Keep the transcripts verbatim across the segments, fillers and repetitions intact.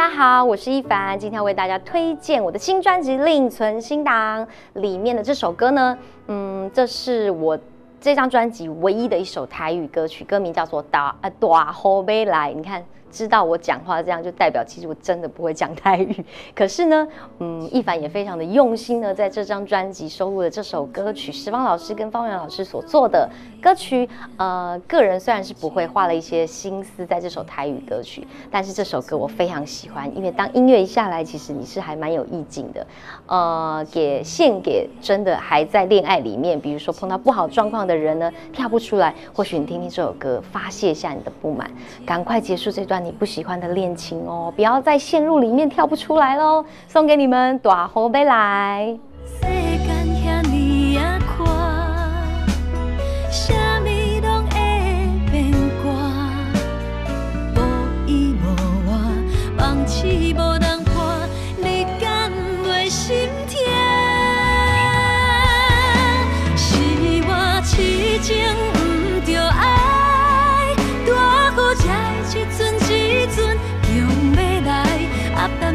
家好，我是一凡，今天要为大家推荐我的新专辑《另存心档》里面的这首歌呢，嗯，这是我这张专辑唯一的一首台语歌曲，歌名叫做《大啊大雨欲来》。你看，知道我讲话这样，就代表其实我真的不会讲台语。可是呢，嗯，一凡也非常的用心呢，在这张专辑收录了这首歌曲，石方老师跟方圆老师所做的歌曲。呃，个人虽然是不会，花了一些心思在这首台语歌曲，但是这首歌我非常喜欢，因为当音乐一下来，其实你是还蛮有意境的。呃，也献给真的还在恋爱里面，比如说碰到不好状况的人呢，跳不出来，或许你听听这首歌，发泄一下你的不满，赶快结束这段你不喜欢的恋情哦，不要再陷入里面跳不出来喽。送给你们，大雨欲来。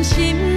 心。